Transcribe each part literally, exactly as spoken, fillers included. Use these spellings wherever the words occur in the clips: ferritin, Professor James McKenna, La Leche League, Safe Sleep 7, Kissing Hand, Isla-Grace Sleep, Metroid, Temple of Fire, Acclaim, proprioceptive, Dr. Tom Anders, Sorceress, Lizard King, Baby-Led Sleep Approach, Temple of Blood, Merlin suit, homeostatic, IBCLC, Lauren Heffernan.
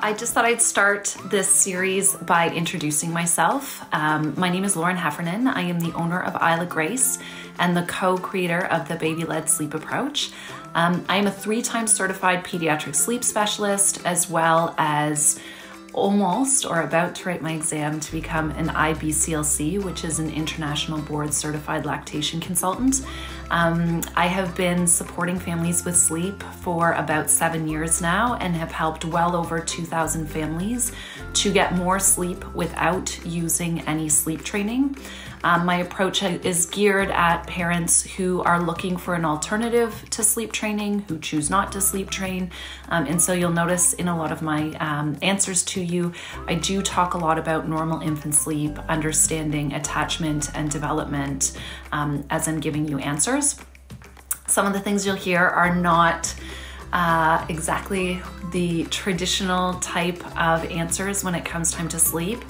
I just thought I'd start this series by introducing myself. Um, my name is Lauren Heffernan. I am the owner of Isla-Grace and the co-creator of the Baby-Led Sleep Approach. Um, I am a three-time certified pediatric sleep specialist, as well as almost or about to write my exam to become an I B C L C, which is an international board certified lactation consultant. Um, I have been supporting families with sleep for about seven years now and have helped well over two thousand families to get more sleep without using any sleep training. Um, my approach is geared at parents who are looking for an alternative to sleep training, who choose not to sleep train. Um, and so you'll notice in a lot of my um, answers to you, I do talk a lot about normal infant sleep, understanding attachment and development um, as I'm giving you answers. Some of the things you'll hear are not uh, exactly the traditional type of answers when it comes time to sleep.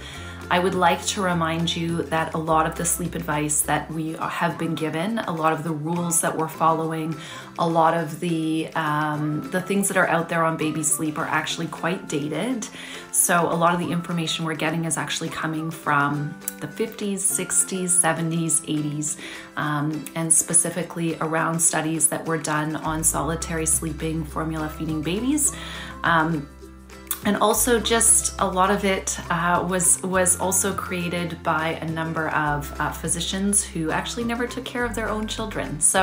I would like to remind you that a lot of the sleep advice that we have been given, a lot of the rules that we're following, a lot of the um, the things that are out there on baby sleep are actually quite dated. So a lot of the information we're getting is actually coming from the fifties, sixties, seventies, eighties, um, and specifically around studies that were done on solitary sleeping, formula feeding babies. Um, And also just a lot of it uh, was, was also created by a number of uh, physicians who actually never took care of their own children. So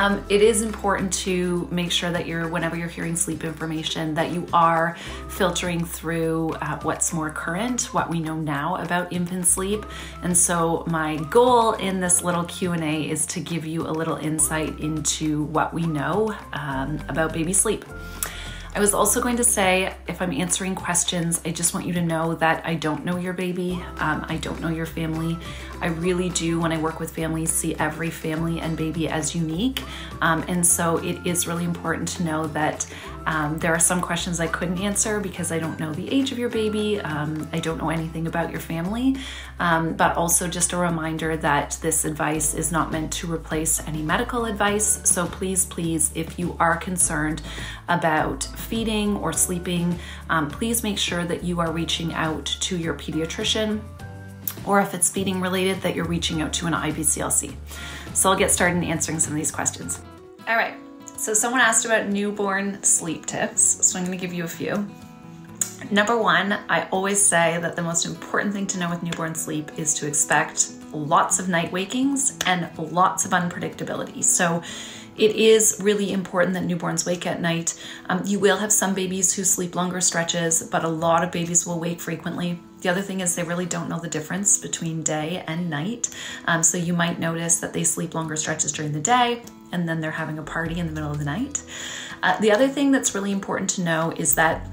um, it is important to make sure that you're, whenever you're hearing sleep information, that you are filtering through uh, what's more current, what we know now about infant sleep. And so my goal in this little Q and A is to give you a little insight into what we know um, about baby sleep. I was also going to say, if I'm answering questions, I just want you to know that I don't know your baby, um, I don't know your family. I really do, when I work with families, see every family and baby as unique. Um, and so it is really important to know that um, there are some questions I couldn't answer because I don't know the age of your baby, um, I don't know anything about your family, um, but also just a reminder that this advice is not meant to replace any medical advice. So please, please, if you are concerned about feeding or sleeping, um, please make sure that you are reaching out to your pediatrician, or if it's feeding related, that you're reaching out to an I B C L C. So I'll get started in answering some of these questions. All right, so someone asked about newborn sleep tips, so I'm gonna give you a few. Number one, I always say that the most important thing to know with newborn sleep is to expect lots of night wakings and lots of unpredictability. So it is really important that newborns wake at night. Um, you will have some babies who sleep longer stretches, but a lot of babies will wake frequently. The other thing is they really don't know the difference between day and night. Um, so you might notice that they sleep longer stretches during the day, and then they're having a party in the middle of the night. Uh, the other thing that's really important to know is that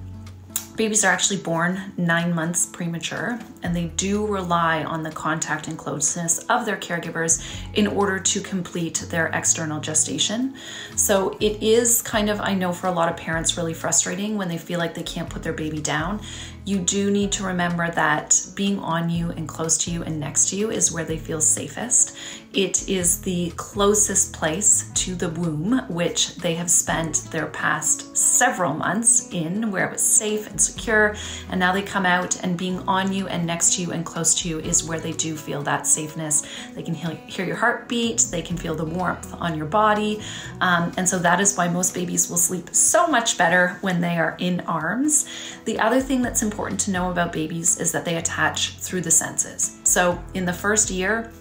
babies are actually born nine months premature, and they do rely on the contact and closeness of their caregivers in order to complete their external gestation. So it is kind of, I know for a lot of parents, really frustrating when they feel like they can't put their baby down. You do need to remember that being on you and close to you and next to you is where they feel safest. It is the closest place to the womb, which they have spent their past several months in, where it was safe and secure, and now they come out, and being on you and next to you and close to you is where they do feel that safeness. They can hear your heartbeat, they can feel the warmth on your body, um, and so that is why most babies will sleep so much better when they are in arms. The other thing that's important to know about babies is that they attach through the senses. So in the first year,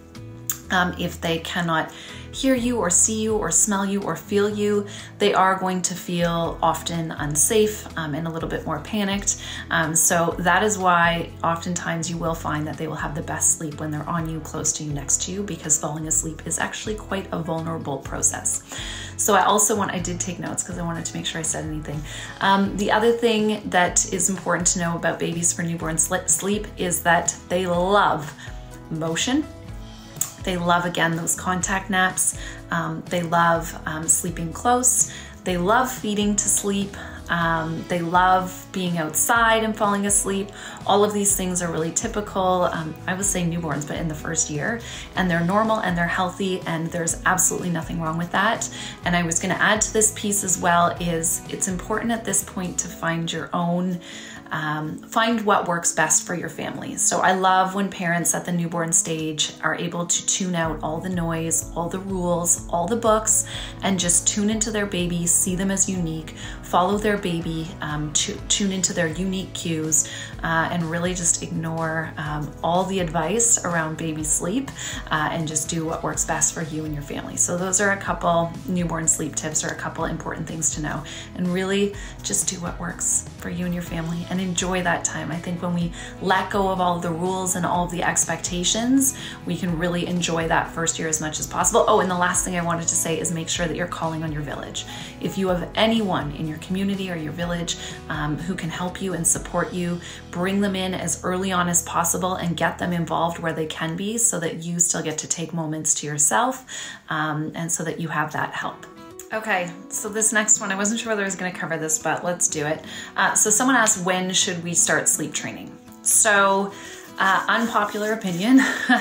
um, if they cannot hear you or see you or smell you or feel you, they are going to feel often unsafe um, and a little bit more panicked. Um, so that is why oftentimes you will find that they will have the best sleep when they're on you, close to you, next to you, because falling asleep is actually quite a vulnerable process. So I also want, I did take notes because I wanted to make sure I said anything. Um, the other thing that is important to know about babies for newborn sleep is that they love motion. They love, again, those contact naps. Um, they love um, sleeping close. They love feeding to sleep. Um, they love being outside and falling asleep. All of these things are really typical. Um, I would say newborns, but in the first year, and they're normal and they're healthy, and there's absolutely nothing wrong with that. And I was gonna add to this piece as well is it's important at this point to find your own um, find what works best for your family. So I love when parents at the newborn stage are able to tune out all the noise, all the rules, all the books, and just tune into their baby, see them as unique, follow their baby, um, to tune into their unique cues, uh, and really just ignore um, all the advice around baby sleep, uh, and just do what works best for you and your family. So those are a couple newborn sleep tips, or a couple important things to know, and really just do what works for you and your family and enjoy that time. I think when we let go of all of the rules and all of the expectations, we can really enjoy that first year as much as possible. Oh, and the last thing I wanted to say is make sure that you're calling on your village. If you have anyone in your community or your village um, who can help you and support you, bring them in as early on as possible and get them involved where they can be, so that you still get to take moments to yourself, um, and so that you have that help. Okay, so this next one, I wasn't sure whether I was gonna cover this, but let's do it. Uh, so someone asked, when should we start sleep training? So uh, unpopular opinion,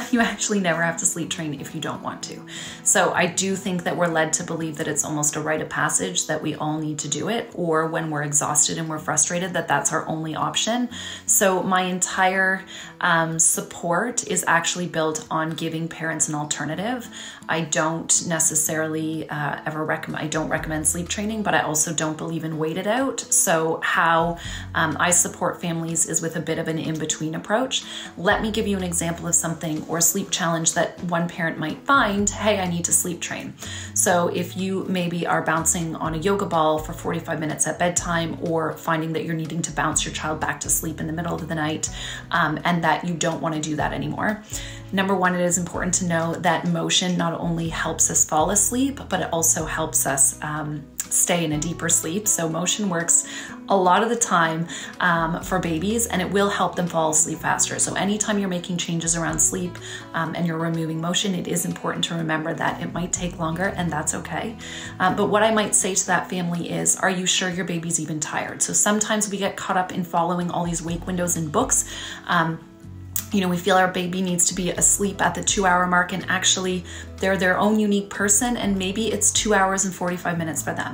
you actually never have to sleep train if you don't want to. So I do think that we're led to believe that it's almost a rite of passage that we all need to do it, or when we're exhausted and we're frustrated, that that's our only option. So my entire um, support is actually built on giving parents an alternative. I don't necessarily uh, ever recommend, I don't recommend sleep training, but I also don't believe in wait it out. So how um, I support families is with a bit of an in-between approach. Let me give you an example of something or a sleep challenge that one parent might find, hey, I need to sleep train. So if you maybe are bouncing on a yoga ball for forty-five minutes at bedtime, or finding that you're needing to bounce your child back to sleep in the middle of the night, um, and that you don't want to do that anymore. Number one, it is important to know that motion not only helps us fall asleep, but it also helps us um, stay in a deeper sleep. So motion works a lot of the time um, for babies, and it will help them fall asleep faster. So anytime you're making changes around sleep um, and you're removing motion, it is important to remember that it might take longer, and that's okay. Um, but what I might say to that family is, are you sure your baby's even tired? So sometimes we get caught up in following all these wake windows in books. Um, You know, we feel our baby needs to be asleep at the two hour mark, and actually they're their own unique person, and maybe it's two hours and forty-five minutes for them.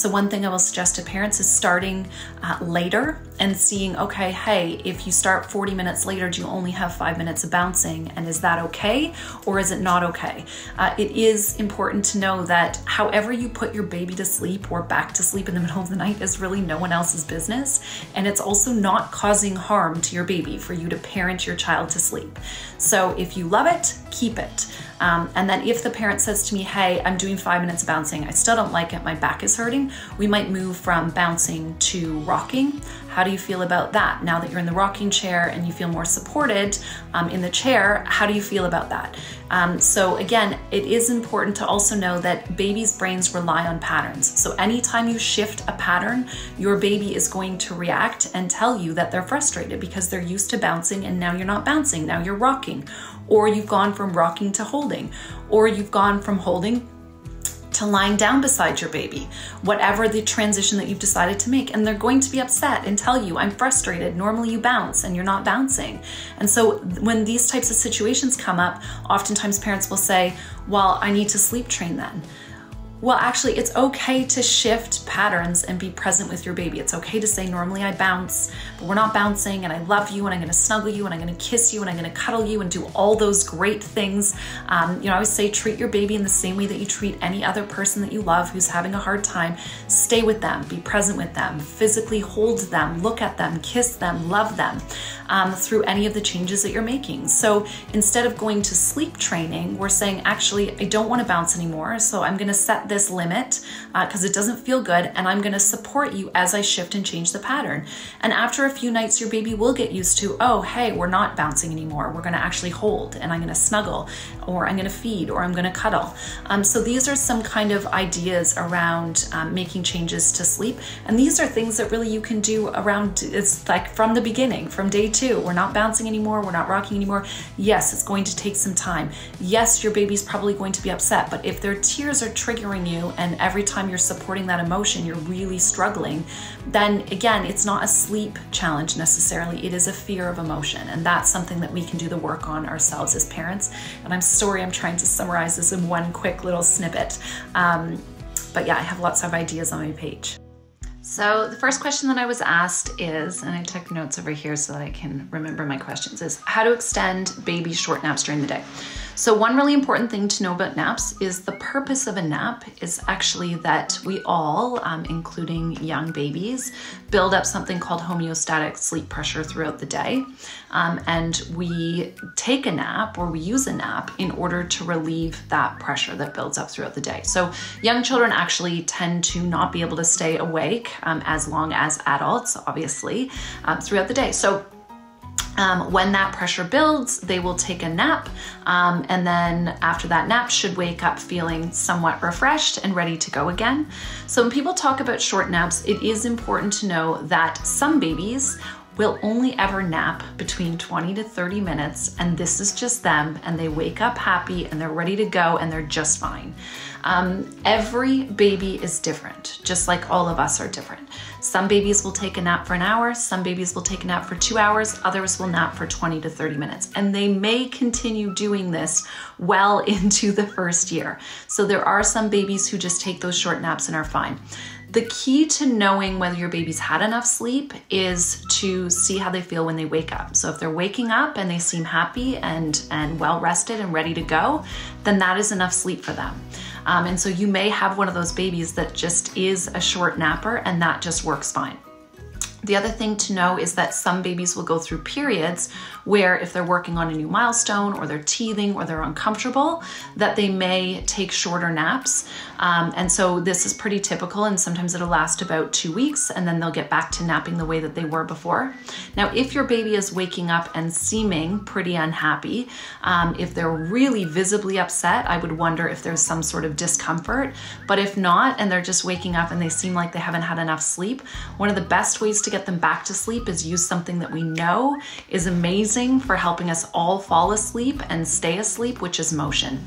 So one thing I will suggest to parents is starting uh, later and seeing, okay, hey, if you start forty minutes later, do you only have five minutes of bouncing? And is that okay? Or is it not okay? Uh, it is important to know that however you put your baby to sleep or back to sleep in the middle of the night is really no one else's business. And it's also not causing harm to your baby for you to parent your child to sleep. So if you love it, keep it. Um, and then if the parent says to me, hey, I'm doing five minutes of bouncing, I still don't like it, my back is hurting, we might move from bouncing to rocking. How do you feel about that? Now that you're in the rocking chair and you feel more supported um, in the chair, how do you feel about that? Um, so again, it is important to also know that babies' brains rely on patterns. So anytime you shift a pattern, your baby is going to react and tell you that they're frustrated because they're used to bouncing, and now you're not bouncing, now you're rocking. Or you've gone from rocking to holding, or you've gone from holding to lying down beside your baby, whatever the transition that you've decided to make. And they're going to be upset and tell you, I'm frustrated, normally you bounce and you're not bouncing. And so when these types of situations come up, oftentimes parents will say, well, I need to sleep train then. Well, actually, it's okay to shift patterns and be present with your baby. It's okay to say, normally I bounce, but we're not bouncing, and I love you, and I'm gonna snuggle you, and I'm gonna kiss you, and I'm gonna cuddle you, and do all those great things. Um, you know, I always say, treat your baby in the same way that you treat any other person that you love who's having a hard time. Stay with them, be present with them, physically hold them, look at them, kiss them, love them um, through any of the changes that you're making. So instead of going to sleep training, we're saying, actually, I don't wanna bounce anymore, so I'm gonna set this limit because uh, it doesn't feel good, and I'm going to support you as I shift and change the pattern. And after a few nights, your baby will get used to, oh, hey, we're not bouncing anymore. We're going to actually hold, and I'm going to snuggle, or I'm going to feed, or I'm going to cuddle. Um, so these are some kind of ideas around um, making changes to sleep. And these are things that really you can do around, it's like from the beginning, from day two, we're not bouncing anymore. We're not rocking anymore. Yes, it's going to take some time. Yes, your baby's probably going to be upset, but if their tears are triggering you, and every time you're supporting that emotion, you're really struggling, then again, it's not a sleep challenge necessarily. It is a fear of emotion. And that's something that we can do the work on ourselves as parents. And I'm sorry, I'm trying to summarize this in one quick little snippet. Um, but yeah, I have lots of ideas on my page. So the first question that I was asked is, and I took notes over here so that I can remember my questions, is how to extend baby short naps during the day. So one really important thing to know about naps is the purpose of a nap is actually that we all, um, including young babies, build up something called homeostatic sleep pressure throughout the day. Um, and we take a nap or we use a nap in order to relieve that pressure that builds up throughout the day. So young children actually tend to not be able to stay awake um, as long as adults, obviously, um, throughout the day. So Um, when that pressure builds, they will take a nap, um, and then after that nap should wake up feeling somewhat refreshed and ready to go again. So when people talk about short naps, it is important to know that some babies will only ever nap between twenty to thirty minutes, and this is just them, and they wake up happy and they're ready to go and they're just fine. Um, every baby is different, just like all of us are different. Some babies will take a nap for an hour, some babies will take a nap for two hours, others will nap for twenty to thirty minutes, and they may continue doing this well into the first year. So there are some babies who just take those short naps and are fine. The key to knowing whether your baby's had enough sleep is to see how they feel when they wake up. So if they're waking up and they seem happy and, and well-rested and ready to go, then that is enough sleep for them. Um, and so you may have one of those babies that just is a short napper and that just works fine. The other thing to know is that some babies will go through periods where if they're working on a new milestone or they're teething or they're uncomfortable, that they may take shorter naps. Um, and so this is pretty typical, and sometimes it'll last about two weeks and then they'll get back to napping the way that they were before. Now, if your baby is waking up and seeming pretty unhappy, um, if they're really visibly upset, I would wonder if there's some sort of discomfort. But if not, and they're just waking up and they seem like they haven't had enough sleep, one of the best ways to to get them back to sleep is use something that we know is amazing for helping us all fall asleep and stay asleep, which is motion.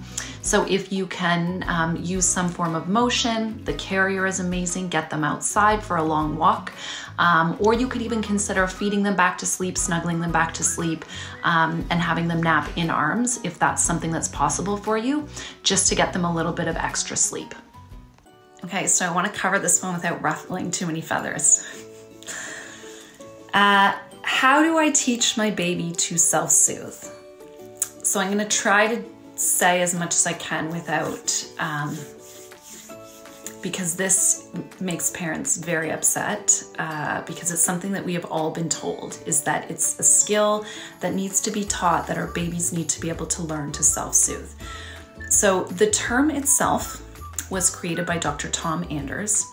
So if you can um, use some form of motion, the carrier is amazing, get them outside for a long walk, um, or you could even consider feeding them back to sleep, snuggling them back to sleep, um, and having them nap in arms if that's something that's possible for you, just to get them a little bit of extra sleep. Okay, so I want to cover this one without ruffling too many feathers. Uh, how do I teach my baby to self-soothe? So I'm going to try to say as much as I can without, um, because this makes parents very upset, uh, because it's something that we have all been told, is that it's a skill that needs to be taught, that our babies need to be able to learn to self-soothe. So the term itself was created by Doctor Tom Anders.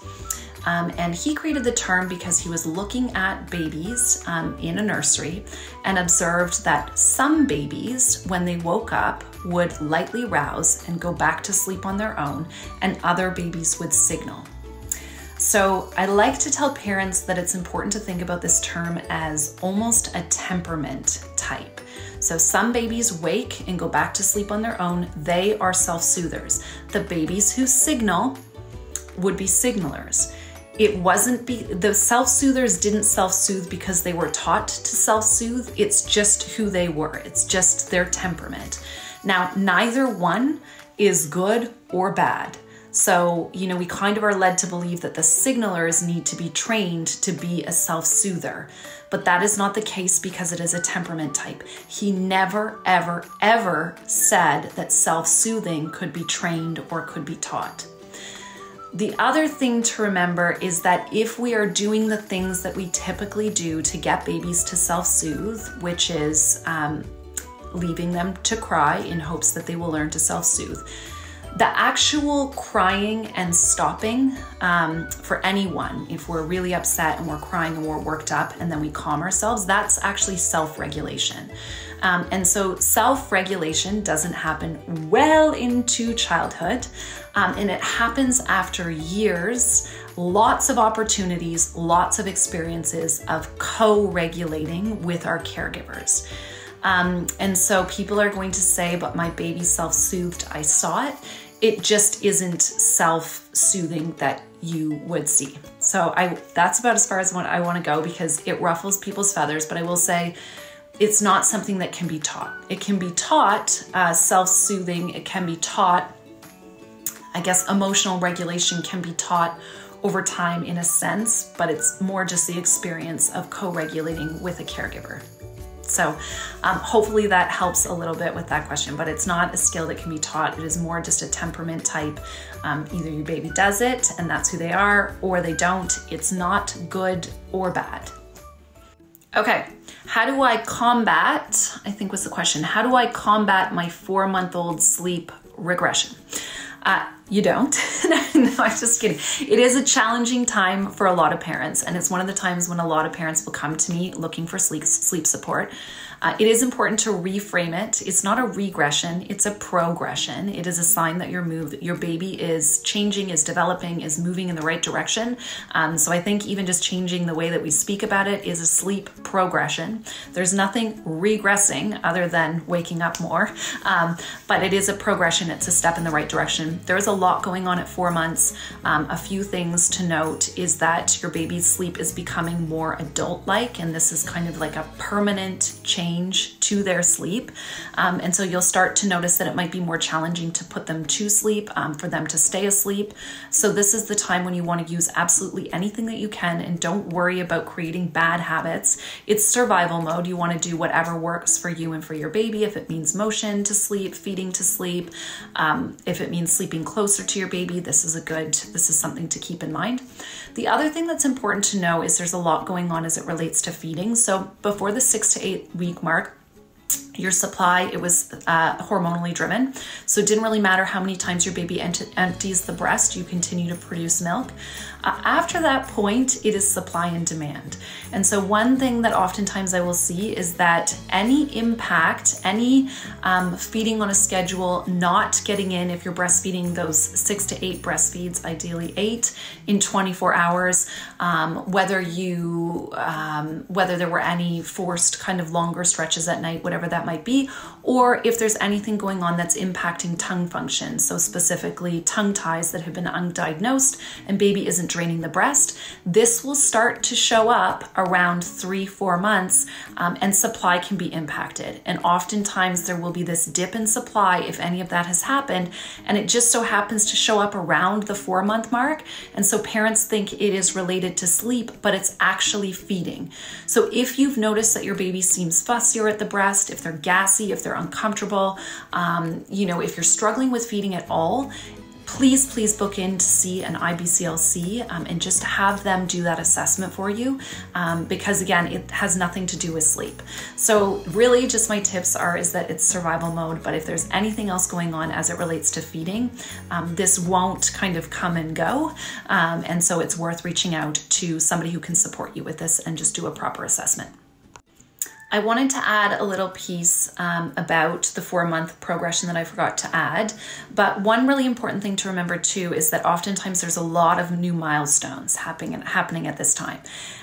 Um, and he created the term because he was looking at babies um, in a nursery and observed that some babies, when they woke up, would lightly rouse and go back to sleep on their own, and other babies would signal. So I like to tell parents that it's important to think about this term as almost a temperament type. So some babies wake and go back to sleep on their own. They are self-soothers. The babies who signal would be signalers. It wasn't be, the self-soothers didn't self-soothe because they were taught to self-soothe. It's just who they were. It's just their temperament. Now, neither one is good or bad. So, you know, we kind of are led to believe that the signalers need to be trained to be a self-soother, but that is not the case because it is a temperament type. He never, ever, ever said that self-soothing could be trained or could be taught. The other thing to remember is that if we are doing the things that we typically do to get babies to self-soothe, which is um, leaving them to cry in hopes that they will learn to self-soothe, the actual crying and stopping um, for anyone, if we're really upset and we're crying and we're worked up and then we calm ourselves, that's actually self-regulation. Um, and so self-regulation doesn't happen well into childhood, um, and it happens after years, lots of opportunities, lots of experiences of co-regulating with our caregivers. Um, and so people are going to say, but my baby self-soothed, I saw it. It just isn't self-soothing that you would see. So I, that's about as far as what I want to go because it ruffles people's feathers, but I will say it's not something that can be taught. It can be taught uh, self-soothing. It can be taught, I guess, emotional regulation can be taught over time in a sense, but it's more just the experience of co-regulating with a caregiver. So um, hopefully that helps a little bit with that question, but it's not a skill that can be taught. It is more just a temperament type. Um, either your baby does it and that's who they are, or they don't. It's not good or bad. Okay, how do I combat, I think was the question, how do I combat my four-month-old sleep regression? Uh, you don't. No, I'm just kidding. It is a challenging time for a lot of parents, and it's one of the times when a lot of parents will come to me looking for sleep, sleep support. Uh, it is important to reframe it. It's not a regression, it's a progression. It is a sign that your move, your baby is changing, is developing, is moving in the right direction. Um, so I think even just changing the way that we speak about it is a sleep progression. There's nothing regressing other than waking up more, um, but it is a progression. It's a step in the right direction. There is a lot going on at four months. Um, a few things to note is that your baby's sleep is becoming more adult-like, and this is kind of like a permanent change to their sleep. Um, and so you'll start to notice that it might be more challenging to put them to sleep, um, for them to stay asleep. So this is the time when you want to use absolutely anything that you can, and don't worry about creating bad habits. It's survival mode. You want to do whatever works for you and for your baby. If it means motion to sleep, feeding to sleep, um, if it means sleeping closer to your baby, this is a good, this is something to keep in mind. The other thing that's important to know is there's a lot going on as it relates to feeding. So before the six to eight week mark, your supply, it was uh, hormonally driven. So it didn't really matter how many times your baby ent empties the breast, you continue to produce milk. Uh, after that point, it is supply and demand. And so one thing that oftentimes I will see is that any impact, any um, feeding on a schedule, not getting in, if you're breastfeeding those six to eight breastfeeds, ideally eight in twenty-four hours, um, whether you, um, whether there were any forced kind of longer stretches at night, whatever that might be, or if there's anything going on that's impacting tongue function, so specifically tongue ties that have been undiagnosed and baby isn't draining the breast, this will start to show up around three, four months, um, and supply can be impacted. And oftentimes there will be this dip in supply if any of that has happened, and it just so happens to show up around the four month mark. And so parents think it is related to sleep, but it's actually feeding. So if you've noticed that your baby seems fussier at the breast, if they're gassy, if they're uncomfortable, um, you know, if you're struggling with feeding at all, please, please book in to see an I B C L C, um, and just have them do that assessment for you, um, because again, it has nothing to do with sleep. So really just my tips are is that it's survival mode, but if there's anything else going on as it relates to feeding, um, this won't kind of come and go. Um, and so it's worth reaching out to somebody who can support you with this and just do a proper assessment. I wanted to add a little piece um, about the four-month progression that I forgot to add, but one really important thing to remember too is that oftentimes there's a lot of new milestones happening happening at this time.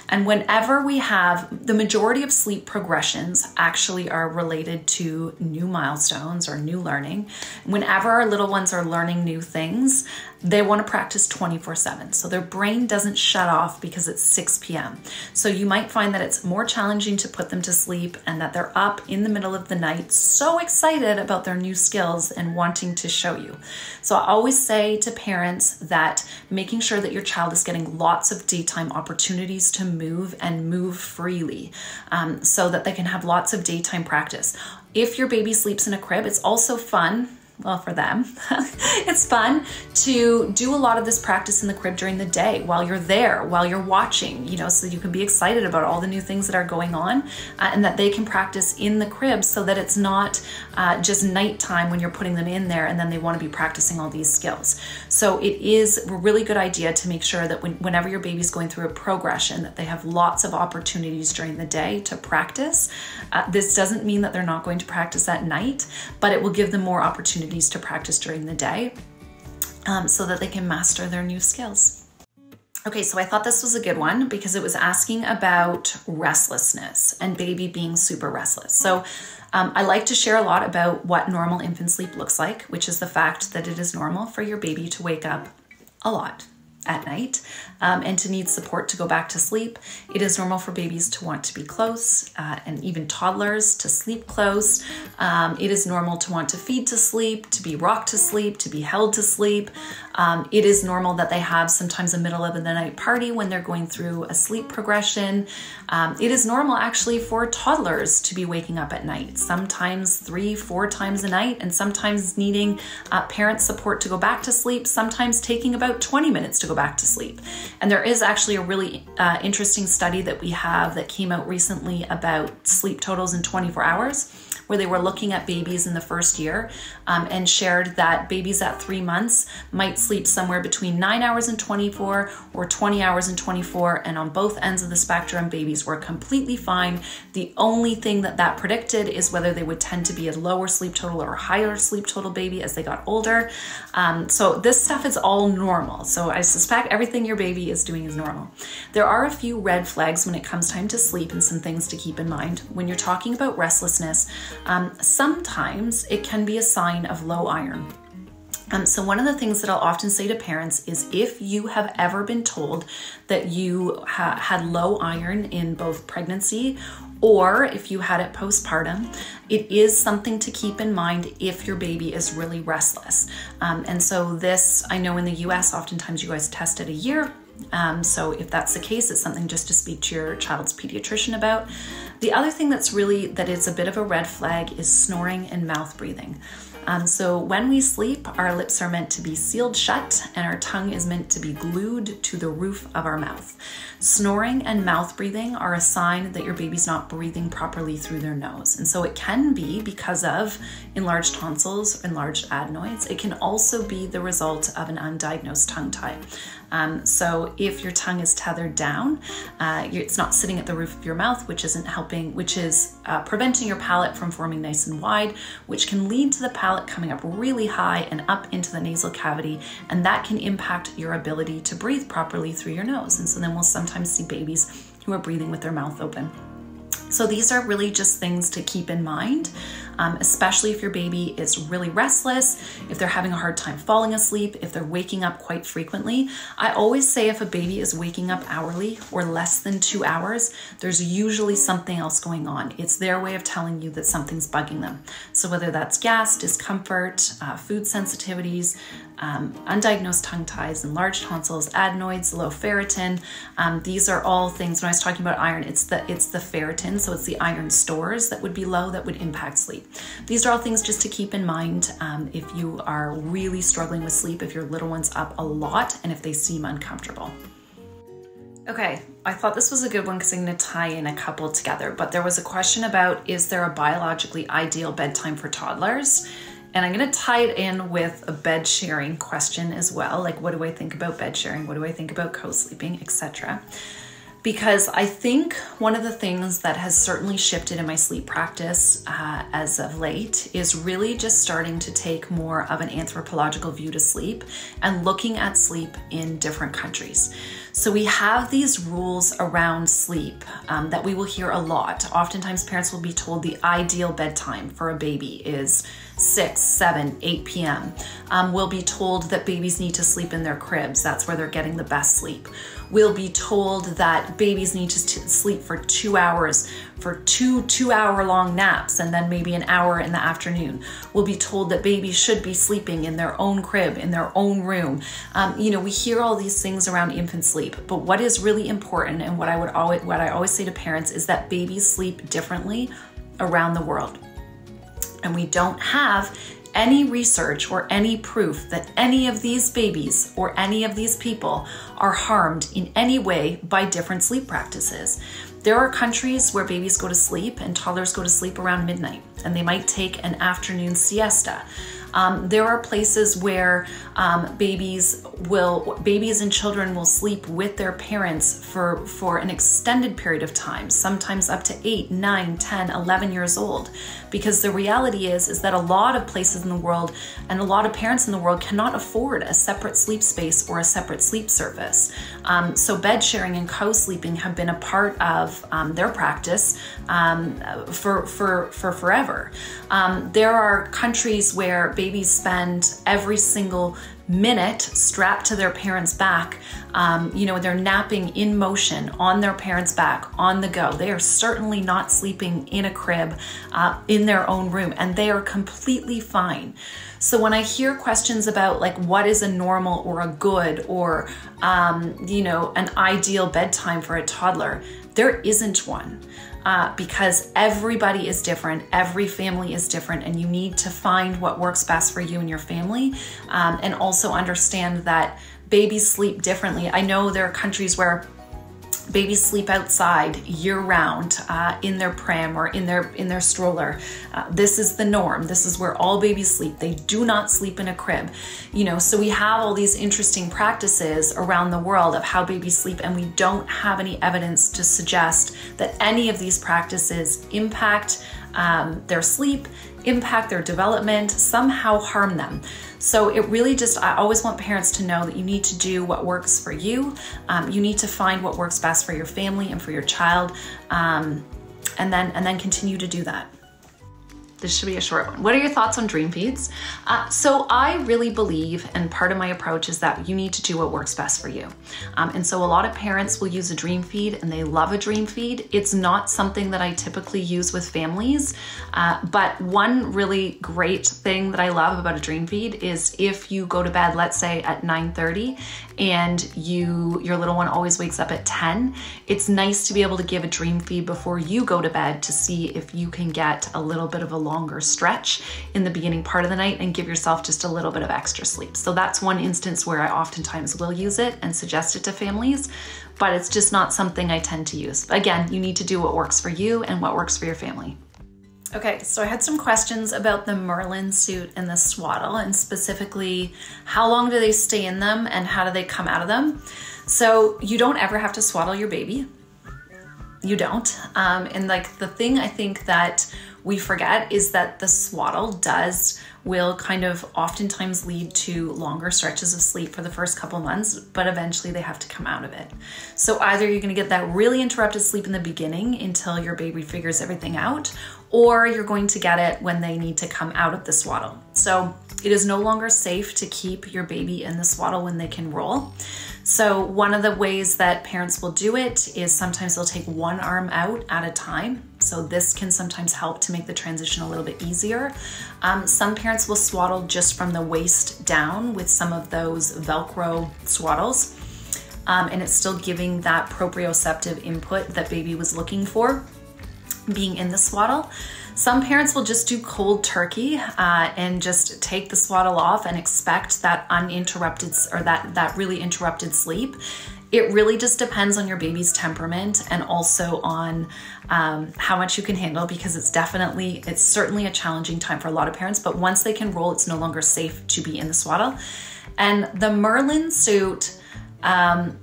And whenever we have, the majority of sleep progressions actually are related to new milestones or new learning. Whenever our little ones are learning new things, they want to practice twenty-four seven. So their brain doesn't shut off because it's six p m So you might find that it's more challenging to put them to sleep, and that they're up in the middle of the night, so excited about their new skills and wanting to show you. So I always say to parents that making sure that your child is getting lots of daytime opportunities to move and move freely, um, so that they can have lots of daytime practice. If your baby sleeps in a crib, it's also fun, well, for them, it's fun to do a lot of this practice in the crib during the day while you're there, while you're watching, you know, so that you can be excited about all the new things that are going on, uh, and that they can practice in the crib so that it's not uh, just nighttime when you're putting them in there and then they want to be practicing all these skills. So it is a really good idea to make sure that when, whenever your baby's going through a progression, that they have lots of opportunities during the day to practice. Uh, this doesn't mean that they're not going to practice at night, but it will give them more opportunities to practice during the day, um, so that they can master their new skills. Okay, so I thought this was a good one because it was asking about restlessness and baby being super restless. So um, I like to share a lot about what normal infant sleep looks like, which is the fact that it is normal for your baby to wake up a lot. at night um, and to need support to go back to sleep. It is normal for babies to want to be close uh, and even toddlers to sleep close. Um, it is normal to want to feed to sleep, to be rocked to sleep, to be held to sleep. Um, it is normal that they have sometimes a middle of the night party when they're going through a sleep progression. Um, it is normal actually for toddlers to be waking up at night, sometimes three, four times a night, and sometimes needing uh, parent support to go back to sleep, sometimes taking about twenty minutes to go back to sleep. And there is actually a really uh, interesting study that we have that came out recently about sleep totals in twenty-four hours, where they were looking at babies in the first year um, and shared that babies at three months might sleep somewhere between nine hours and twenty-four or twenty hours and twenty-four, and on both ends of the spectrum, babies were completely fine. The only thing that that predicted is whether they would tend to be a lower sleep total or a higher sleep total baby as they got older. Um, so this stuff is all normal. So I suspect everything your baby is doing is normal. There are a few red flags when it comes time to sleep and some things to keep in mind. When you're talking about restlessness, Um, sometimes it can be a sign of low iron. Um, so one of the things that I'll often say to parents is if you have ever been told that you ha had low iron in both pregnancy or if you had it postpartum, it is something to keep in mind if your baby is really restless. Um, and so this, I know in the U S, oftentimes you guys test at a year. Um, so if that's the case, it's something just to speak to your child's pediatrician about. The other thing that's really, that is a bit of a red flag is snoring and mouth breathing. Um, so when we sleep, our lips are meant to be sealed shut and our tongue is meant to be glued to the roof of our mouth. Snoring and mouth breathing are a sign that your baby's not breathing properly through their nose. And so it can be because of enlarged tonsils, enlarged adenoids. It can also be the result of an undiagnosed tongue tie. Um, so if your tongue is tethered down, uh, it's not sitting at the roof of your mouth, which isn't helping, which is uh, preventing your palate from forming nice and wide, which can lead to the palate coming up really high and up into the nasal cavity, and that can impact your ability to breathe properly through your nose. And so then we'll sometimes see babies who are breathing with their mouth open. So these are really just things to keep in mind, um, especially if your baby is really restless, if they're having a hard time falling asleep, if they're waking up quite frequently. I always say if a baby is waking up hourly or less than two hours, there's usually something else going on. It's their way of telling you that something's bugging them. So whether that's gas, discomfort, uh, food sensitivities, um, undiagnosed tongue ties, enlarged tonsils, adenoids, low ferritin, um, these are all things. When I was talking about iron, it's the, it's the ferritin. So it's the iron stores that would be low that would impact sleep. These are all things just to keep in mind um, if you are really struggling with sleep, if your little one's up a lot, and if they seem uncomfortable. Okay, I thought this was a good one because I'm going to tie in a couple together, but there was a question about, is there a biologically ideal bedtime for toddlers? And I'm going to tie it in with a bed sharing question as well. Like, what do I think about bed sharing? What do I think about co-sleeping, et cetera? Because I think one of the things that has certainly shifted in my sleep practice uh, as of late is really just starting to take more of an anthropological view to sleep and looking at sleep in different countries. So we have these rules around sleep um, that we will hear a lot. Oftentimes parents will be told the ideal bedtime for a baby is six, seven, eight p m Um, we'll be told that babies need to sleep in their cribs. That's where they're getting the best sleep. We'll be told that babies need to sleep for two hours, for two two-hour-long naps, and then maybe an hour in the afternoon. We'll be told that babies should be sleeping in their own crib, in their own room. Um, you know, we hear all these things around infant sleep, but what is really important, and what I would always, what I always say to parents, is that babies sleep differently around the world. And we don't have any research or any proof that any of these babies or any of these people are harmed in any way by different sleep practices. There are countries where babies go to sleep and toddlers go to sleep around midnight, and they might take an afternoon siesta. Um, there are places where um, babies will, babies and children will sleep with their parents for, for an extended period of time, sometimes up to eight, nine, ten, eleven years old. Because the reality is, is that a lot of places in the world and a lot of parents in the world cannot afford a separate sleep space or a separate sleep service. Um, so bed sharing and co-sleeping have been a part of um, their practice um, for, for, for forever. Um, there are countries where babies spend every single minute strapped to their parents' back, um, you know, they're napping in motion on their parents' back, on the go. They are certainly not sleeping in a crib, uh, in their own room, and they are completely fine. So when I hear questions about like what is a normal or a good or, um, you know, an ideal bedtime for a toddler, there isn't one. Uh, because everybody is different, every family is different, and you need to find what works best for you and your family, um, and also understand that babies sleep differently. I know there are countries where babies sleep outside year-round, uh, in their pram or in their in their stroller. Uh, this is the norm. This is where all babies sleep. They do not sleep in a crib, you know. So we have all these interesting practices around the world of how babies sleep, and we don't have any evidence to suggest that any of these practices impact um, their sleep, impact their development, somehow harm them. So it really just, I always want parents to know that you need to do what works for you. Um, you need to find what works best for your family and for your child, um, and then and then continue to do that. This should be a short one. What are your thoughts on dream feeds? Uh, so I really believe, and part of my approach is that you need to do what works best for you. Um, and so a lot of parents will use a dream feed and they love a dream feed. It's not something that I typically use with families, uh, but one really great thing that I love about a dream feed is if you go to bed, let's say at nine thirty, and you your little one always wakes up at ten, it's nice to be able to give a dream feed before you go to bed to see if you can get a little bit of a longer stretch in the beginning part of the night and give yourself just a little bit of extra sleep. So that's one instance where I oftentimes will use it and suggest it to families, but it's just not something I tend to use. Again, you need to do what works for you and what works for your family. Okay, so I had some questions about the Merlin suit and the swaddle, and specifically, how long do they stay in them and how do they come out of them? So you don't ever have to swaddle your baby. You don't. Um, and like the thing I think that we forget is that the swaddle does will kind of oftentimes lead to longer stretches of sleep for the first couple months, but eventually they have to come out of it. So either you're gonna get that really interrupted sleep in the beginning until your baby figures everything out, or you're going to get it when they need to come out of the swaddle. So it is no longer safe to keep your baby in the swaddle when they can roll. So one of the ways that parents will do it is sometimes they'll take one arm out at a time. So this can sometimes help to make the transition a little bit easier. Um, some parents will swaddle just from the waist down with some of those Velcro swaddles. Um, and it's still giving that proprioceptive input that baby was looking for, being in the swaddle. Some parents will just do cold turkey uh, and just take the swaddle off and expect that uninterrupted or that, that really interrupted sleep. It really just depends on your baby's temperament and also on um, how much you can handle, because it's definitely, it's certainly a challenging time for a lot of parents, but once they can roll, it's no longer safe to be in the swaddle. And the Merlin suit, um,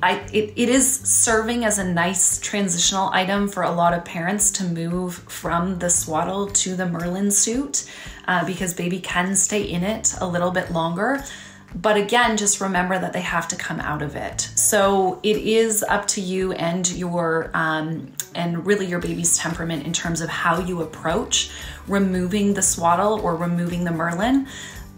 I, it, it is serving as a nice transitional item for a lot of parents to move from the swaddle to the Merlin suit, uh, because baby can stay in it a little bit longer. But again, just remember that they have to come out of it. So it is up to you and your um, and really your baby's temperament in terms of how you approach removing the swaddle or removing the Merlin.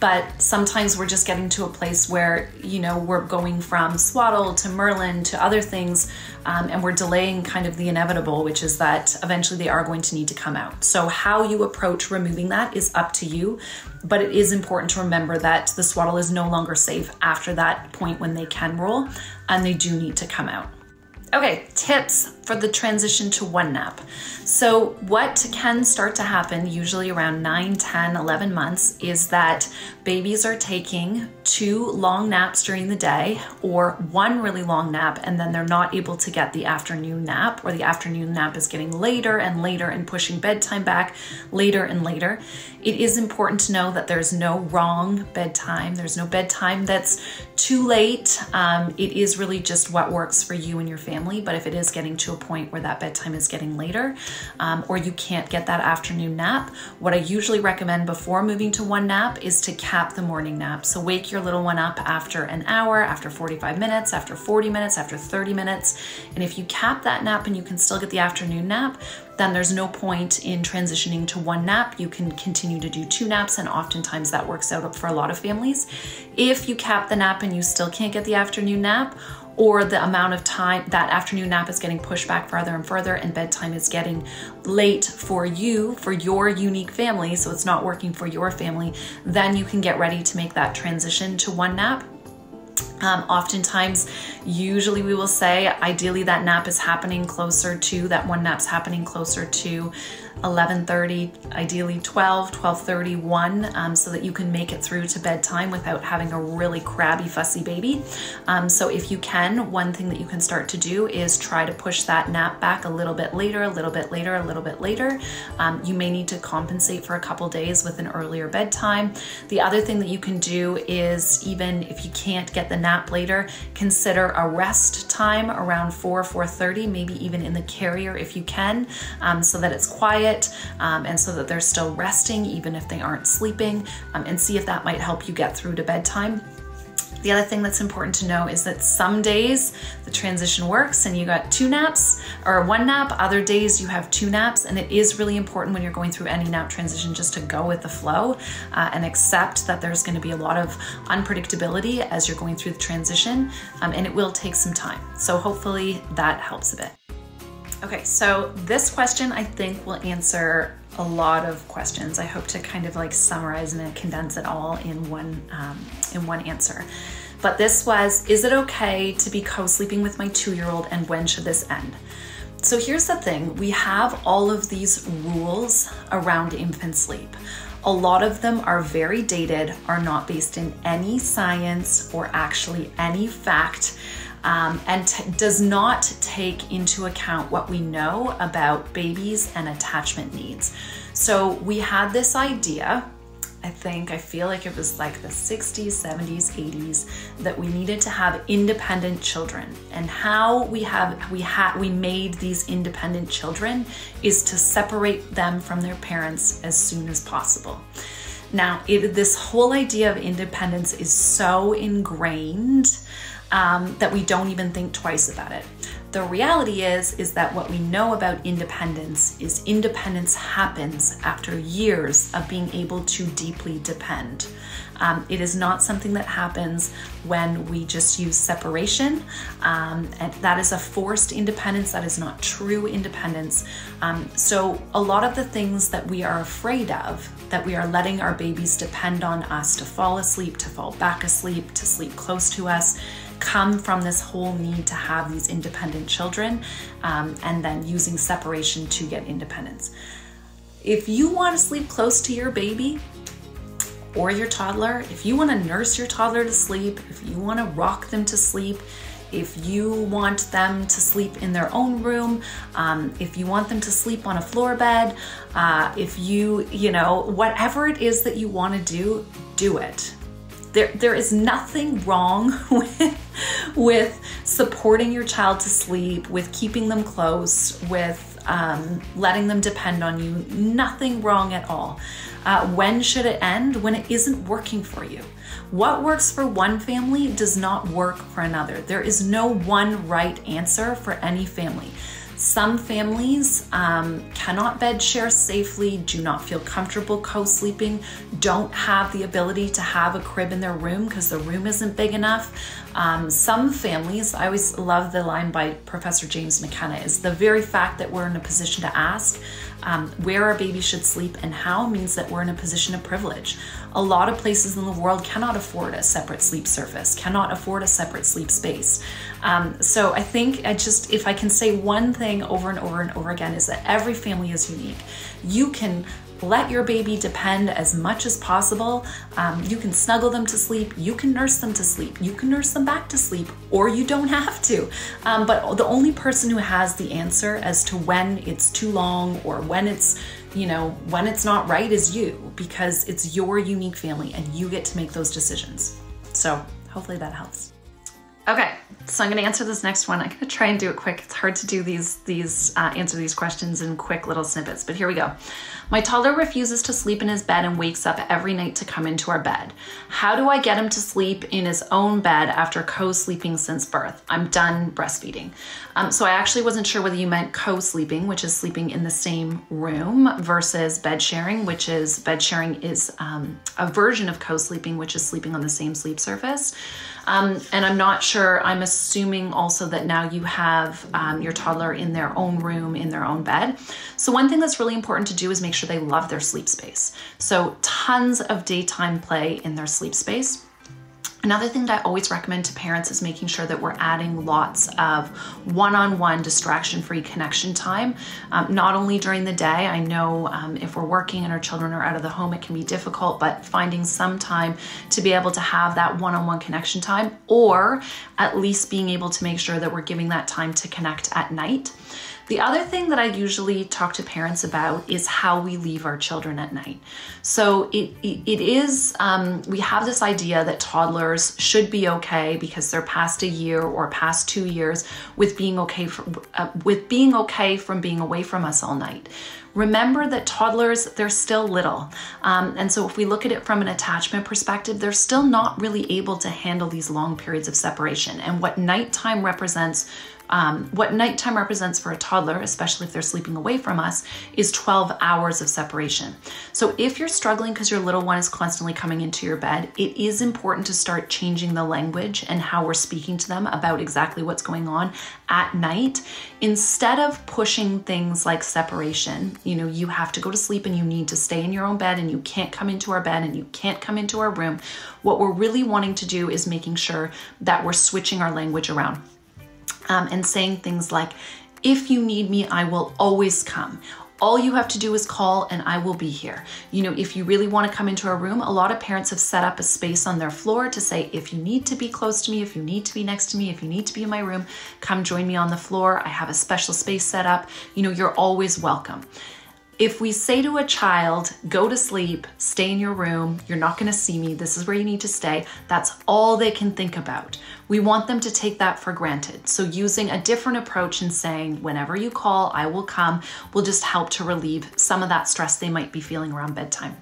But sometimes we're just getting to a place where, you know, we're going from swaddle to Merlin to other things, um, and we're delaying kind of the inevitable, which is that eventually they are going to need to come out. So how you approach removing that is up to you, but it is important to remember that the swaddle is no longer safe after that point when they can roll and they do need to come out. Okay, tips for the transition to one nap. So what can start to happen usually around nine, ten, eleven months is that babies are taking two long naps during the day or one really long nap, and then they're not able to get the afternoon nap, or the afternoon nap is getting later and later and pushing bedtime back later and later. It is important to know that there's no wrong bedtime. There's no bedtime that's too late. Um, it is really just what works for you and your family, but if it is getting too to a point where that bedtime is getting later, um, or you can't get that afternoon nap, what I usually recommend before moving to one nap is to cap the morning nap. So wake your little one up after an hour, after forty-five minutes, after forty minutes, after thirty minutes. And if you cap that nap and you can still get the afternoon nap, then there's no point in transitioning to one nap. You can continue to do two naps, and oftentimes that works out for a lot of families. If you cap the nap and you still can't get the afternoon nap, or the amount of time that afternoon nap is getting pushed back further and further and bedtime is getting late for you, for your unique family, so it's not working for your family, then you can get ready to make that transition to one nap. Um, oftentimes, usually we will say, ideally that nap is happening closer to, that one nap's happening closer to eleven thirty, ideally twelve, twelve thirty, one, um, so that you can make it through to bedtime without having a really crabby, fussy baby. Um, so if you can, one thing that you can start to do is try to push that nap back a little bit later, a little bit later, a little bit later. Um, you may need to compensate for a couple days with an earlier bedtime. The other thing that you can do is, even if you can't get the nap later, consider a rest time around four, four thirty, maybe even in the carrier if you can, um, so that it's quiet. Um, and so that they're still resting even if they aren't sleeping, um, and see if that might help you get through to bedtime. The other thing that's important to know is that some days the transition works and you got two naps or one nap, other days you have two naps, and it is really important when you're going through any nap transition just to go with the flow uh, and accept that there's going to be a lot of unpredictability as you're going through the transition, um, and it will take some time. So hopefully that helps a bit. Okay, so this question I think will answer a lot of questions. I hope to kind of like summarize and condense it all in one, um, in one answer. But this was, is it okay to be co-sleeping with my two-year-old, and when should this end? So here's the thing, we have all of these rules around infant sleep. A lot of them are very dated, are not based in any science or actually any fact. Um, and t- does not take into account what we know about babies and attachment needs. So we had this idea, I think, I feel like it was like the sixties, seventies, eighties, that we needed to have independent children. And how we have we had we made these independent children is to separate them from their parents as soon as possible. Now, it, this whole idea of independence is so ingrained Um, that we don't even think twice about it. The reality is, is that what we know about independence is independence happens after years of being able to deeply depend. Um, it is not something that happens when we just use separation, um, and that is a forced independence, that is not true independence. Um, so a lot of the things that we are afraid of, that we are letting our babies depend on us to fall asleep, to fall back asleep, to sleep close to us, come from this whole need to have these independent children, um, and then using separation to get independence. If you want to sleep close to your baby, or your toddler, if you want to nurse your toddler to sleep, if you want to rock them to sleep, if you want them to sleep in their own room, um, if you want them to sleep on a floor bed, uh, if you, you know, whatever it is that you want to do, do it. There, there is nothing wrong with, with supporting your child to sleep, with keeping them close, with Um, letting them depend on you, nothing wrong at all. Uh, when should it end? When it isn't working for you. What works for one family does not work for another. There is no one right answer for any family. Some families um, cannot bed share safely, do not feel comfortable co-sleeping, don't have the ability to have a crib in their room because the room isn't big enough. Um, some families, I always love the line by Professor James McKenna, is the very fact that we're in a position to ask um, where our baby should sleep and how means that we're in a position of privilege. A lot of places in the world cannot afford a separate sleep surface, cannot afford a separate sleep space. Um, so I think I just, if I can say one thing over and over and over again, is that every family is unique. You can let your baby depend as much as possible. Um, you can snuggle them to sleep. You can nurse them to sleep. You can nurse them back to sleep, or you don't have to. Um, but the only person who has the answer as to when it's too long or when it's, you know, when it's not right is you, because it's your unique family and you get to make those decisions. So hopefully that helps. Okay, so I'm gonna answer this next one. I'm gonna try and do it quick. It's hard to do these, these uh, answer these questions in quick little snippets, but here we go. My toddler refuses to sleep in his bed and wakes up every night to come into our bed. How do I get him to sleep in his own bed after co-sleeping since birth? I'm done breastfeeding. Um, so I actually wasn't sure whether you meant co-sleeping, which is sleeping in the same room, versus bed sharing, which is bed sharing is um, a version of co-sleeping, which is sleeping on the same sleep surface. Um, and I'm not sure, I'm assuming also that now you have um, your toddler in their own room, in their own bed. So one thing that's really important to do is make sure they love their sleep space. So tons of daytime play in their sleep space. Another thing that I always recommend to parents is making sure that we're adding lots of one-on-one distraction-free connection time, um, not only during the day. I know um, if we're working and our children are out of the home, it can be difficult, but finding some time to be able to have that one-on-one connection time, or at least being able to make sure that we're giving that time to connect at night. The other thing that I usually talk to parents about is how we leave our children at night. So it, it, it is, um, we have this idea that toddlers should be okay because they're past a year or past two years with being okay, for, uh, with being okay from being away from us all night. Remember that toddlers, they're still little. Um, and so if we look at it from an attachment perspective, they're still not really able to handle these long periods of separation. And what nighttime represents Um, what nighttime represents for a toddler, especially if they're sleeping away from us, is twelve hours of separation. So if you're struggling because your little one is constantly coming into your bed, it is important to start changing the language and how we're speaking to them about exactly what's going on at night. Instead of pushing things like separation, you know, you have to go to sleep and you need to stay in your own bed and you can't come into our bed and you can't come into our room. What we're really wanting to do is making sure that we're switching our language around. Um, and saying things like, if you need me, I will always come. All you have to do is call and I will be here. You know, if you really want to come into our room, a lot of parents have set up a space on their floor to say, if you need to be close to me, if you need to be next to me, if you need to be in my room, come join me on the floor. I have a special space set up. You know, you're always welcome. If we say to a child, go to sleep, stay in your room, you're not going to see me, this is where you need to stay, that's all they can think about. We want them to take that for granted. So using a different approach and saying, whenever you call, I will come, will just help to relieve some of that stress they might be feeling around bedtime.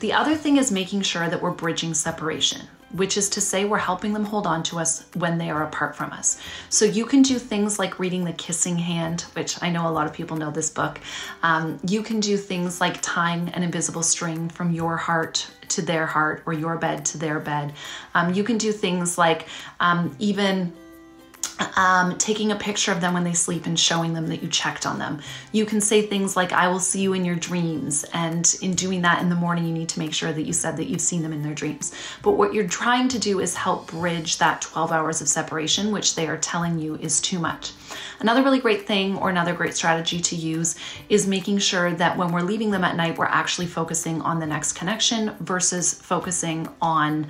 The other thing is making sure that we're bridging separation, which is to say we're helping them hold on to us when they are apart from us. So you can do things like reading The Kissing Hand, which I know a lot of people know this book. Um, you can do things like tying an invisible string from your heart to their heart or your bed to their bed. Um, you can do things like um, even Um, taking a picture of them when they sleep and showing them that you checked on them. You can say things like, I will see you in your dreams. And in doing that in the morning, you need to make sure that you said that you've seen them in their dreams. But what you're trying to do is help bridge that twelve hours of separation, which they are telling you is too much. Another really great thing, or another great strategy to use, is making sure that when we're leaving them at night, we're actually focusing on the next connection versus focusing on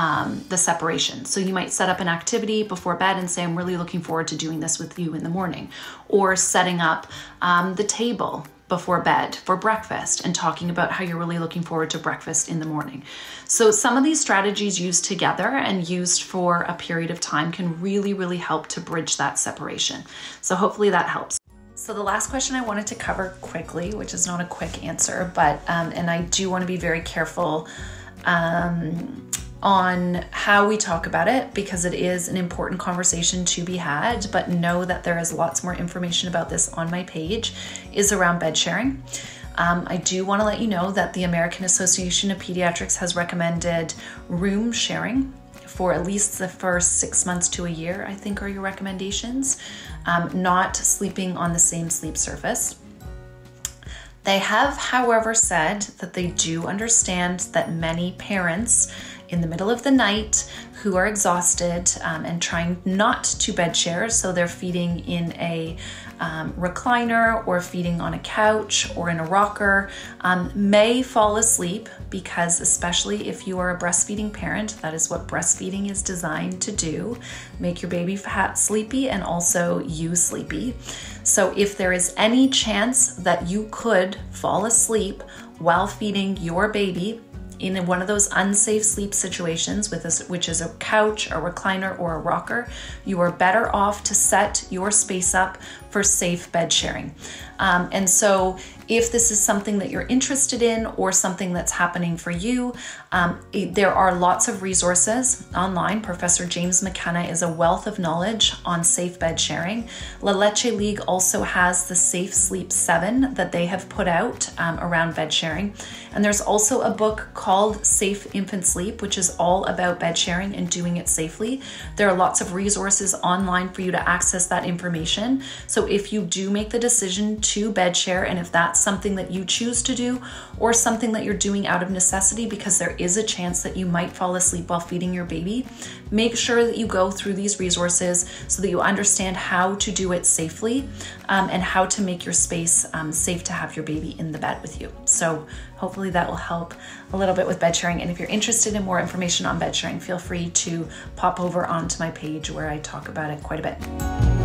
um, the separation. So you might set up an activity before bed and say, I'm really looking forward to doing this with you in the morning, or setting up um, the table before bed for breakfast and talking about how you're really looking forward to breakfast in the morning. So some of these strategies used together and used for a period of time can really, really help to bridge that separation. So hopefully that helps. So the last question I wanted to cover quickly, which is not a quick answer, but, um, and I do want to be very careful um, on how we talk about it, because it is an important conversation to be had, but know that there is lots more information about this on my page, is around bed sharing. Um, I do want to let you know that the American Association of Pediatrics has recommended room sharing for at least the first six months to a year, I think are your recommendations, um, not sleeping on the same sleep surface. They have, however, said that they do understand that many parents in the middle of the night who are exhausted um, and trying not to bed share, so they're feeding in a um, recliner or feeding on a couch or in a rocker, um, may fall asleep, because especially if you are a breastfeeding parent, that is what breastfeeding is designed to do, make your baby fat sleepy and also you sleepy. So if there is any chance that you could fall asleep while feeding your baby, in one of those unsafe sleep situations, with a, which is a couch, a recliner, or a rocker, you are better off to set your space up for safe bed sharing. Um, and so if this is something that you're interested in or something that's happening for you, um, it, there are lots of resources online. Professor James McKenna is a wealth of knowledge on safe bed sharing. La Leche League also has the Safe Sleep seven that they have put out um, around bed sharing. And there's also a book called Safe Infant Sleep, which is all about bed sharing and doing it safely. There are lots of resources online for you to access that information. So if you do make the decision to bed share, and if that's something that you choose to do or something that you're doing out of necessity because there is a chance that you might fall asleep while feeding your baby, make sure that you go through these resources so that you understand how to do it safely um, and how to make your space um, safe to have your baby in the bed with you. So hopefully that will help a little bit with bed sharing. And if you're interested in more information on bed sharing, feel free to pop over onto my page where I talk about it quite a bit.